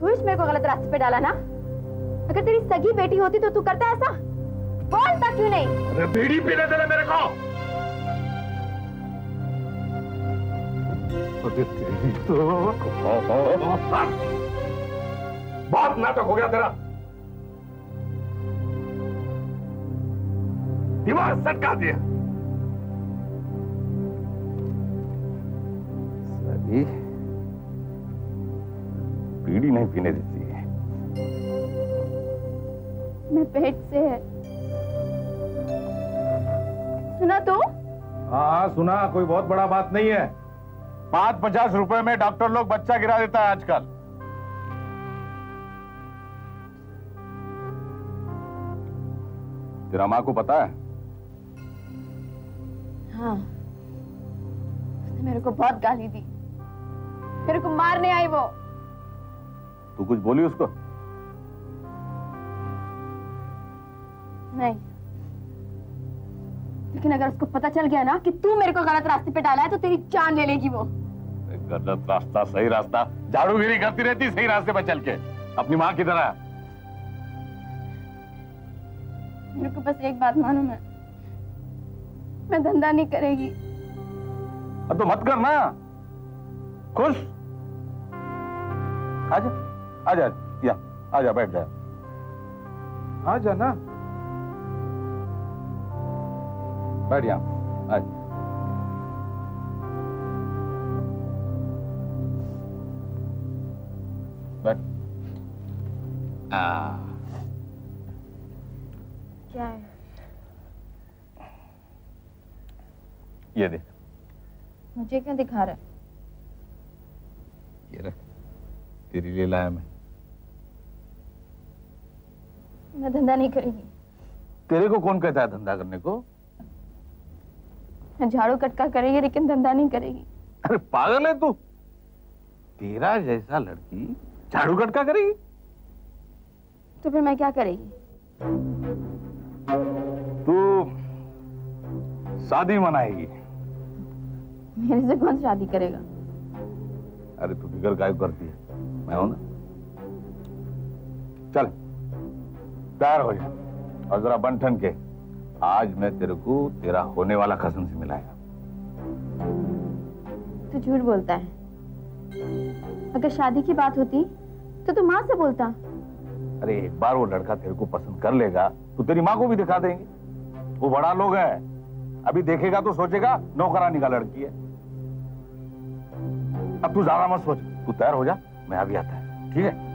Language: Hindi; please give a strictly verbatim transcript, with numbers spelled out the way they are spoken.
तू इस मेरे को गलत रास्ते पे डाला ना। अगर तेरी सगी बेटी होती तो तू करता ऐसा? बोलता क्यों नहीं? अरे बीड़ी पीने दे मेरे को। तो बहुत नाटक हो गया तेरा। दिमाग सटका दिया। सभी बीड़ी नहीं पीने देती है। मैं पेट से है। सुना तो? हाँ सुना, कोई बहुत बड़ा बात नहीं है। पाँच पचास रुपए में डॉक्टर लोग बच्चा गिरा देता है आजकल। तेरा माँ को पता है? हाँ, उसने मेरे को बहुत गाली दी, मेरे को मारने आई वो। तू कुछ बोली उसको? नहीं, लेकिन अगर उसको पता चल गया ना कि तू मेरे को गलत रास्ते पे डाला है तो तेरी जान ले लेगी वो। गलत रास्ता सही रास्ता, झाड़ूगिरी करती रहती सही रास्ते पर चल के, अपनी माँ की तरह। मेरे को बस एक बात मानो, मैं मैं धंधा नहीं करेगी। तो मत करना, खुश। आजा आजा या आजा, बैठ जा, आजा ना, बैठ जा, आजा। बैठ। आ क्या है? ये देख। मुझे क्यों दिखा रहा है? ये रख, तेरे लिए लाया मैं। मैं धंधा नहीं करूंगी। तेरे को कौन कहता है धंधा करने को? झाड़ू कटका करेगी लेकिन धंधा नहीं करेगी। अरे पागल है तू, तेरा जैसा लड़की झाड़ू कटका करेगी? तो फिर मैं क्या करेगी? तू शादी मनाएगी। मेरे से कौन शादी करेगा? अरे तू फिगर गायब करती है, मैं हूं ना। चल तैयार हो जा और जरा बन ठन के, आज मैं तेरे को तेरा होने वाला कसम से मिलाया। तू झूठ बोलता है। अगर शादी की बात होती तो तू माँ से बोलता। अरे एक बार वो लड़का तेरे को पसंद कर लेगा तो तेरी माँ को भी दिखा देंगे। वो बड़ा लोग है, अभी देखेगा तो सोचेगा नौकरानी का लड़की है। अब तू ज्यादा मत सोच, तू तैयार हो जा, मैं अभी आता है। ठीक है?